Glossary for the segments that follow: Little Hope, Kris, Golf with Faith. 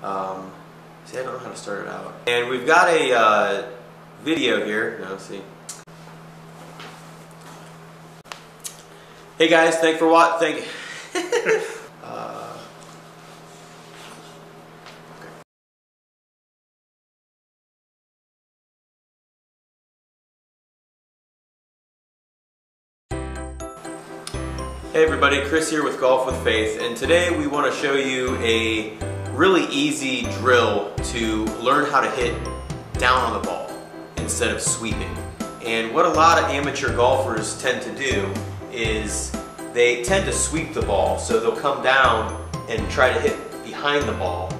See, I don't know how to start it out. And we've got a video here. No, see. Hey guys, thank you. Hey everybody, Kris here with Golf with Faith, and today we want to show you a really easy drill to learn how to hit down on the ball instead of sweeping. And what a lot of amateur golfers tend to do is they tend to sweep the ball, so they'll come down and try to hit behind the ball.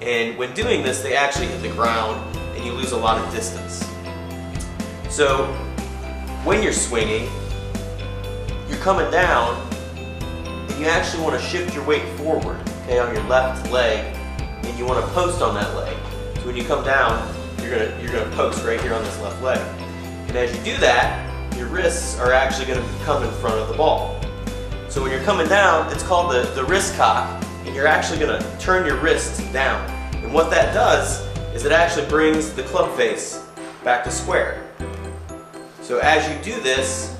And when doing this, they actually hit the ground and you lose a lot of distance. So when you're swinging, you're coming down and you actually want to shift your weight forward, okay, on your left leg, and you want to post on that leg. So when you come down, you're gonna post right here on this left leg. And as you do that, your wrists are actually going to come in front of the ball. So when you're coming down, it's called the wrist cock, and you're actually going to turn your wrists down. And what that does is it actually brings the club face back to square. So as you do this,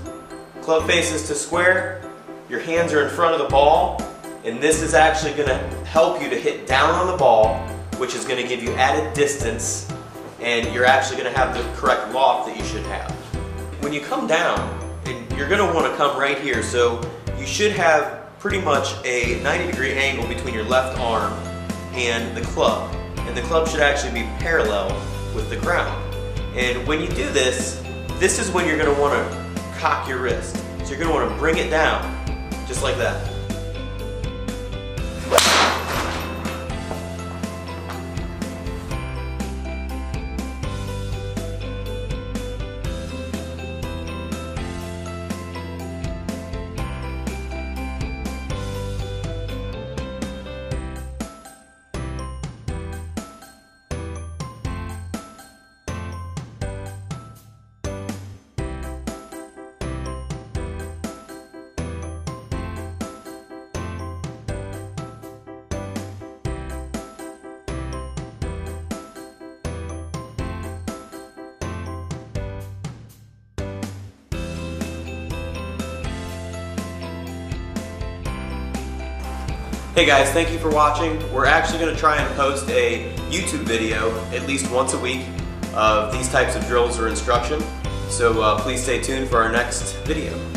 club faces to square, your hands are in front of the ball, and this is actually going to help you to hit down on the ball, which is going to give you added distance, and you're actually going to have the correct loft that you should have. When you come down, and you're going to want to come right here, so you should have pretty much a 90-degree angle between your left arm and the club, and the club should actually be parallel with the ground. And when you do this, this is when you're going to want to cock your wrist. So you're going to want to bring it down, just like that. Hey guys, thank you for watching. We're actually going to try and post a YouTube video at least once a week of these types of drills or instruction. So please stay tuned for our next video.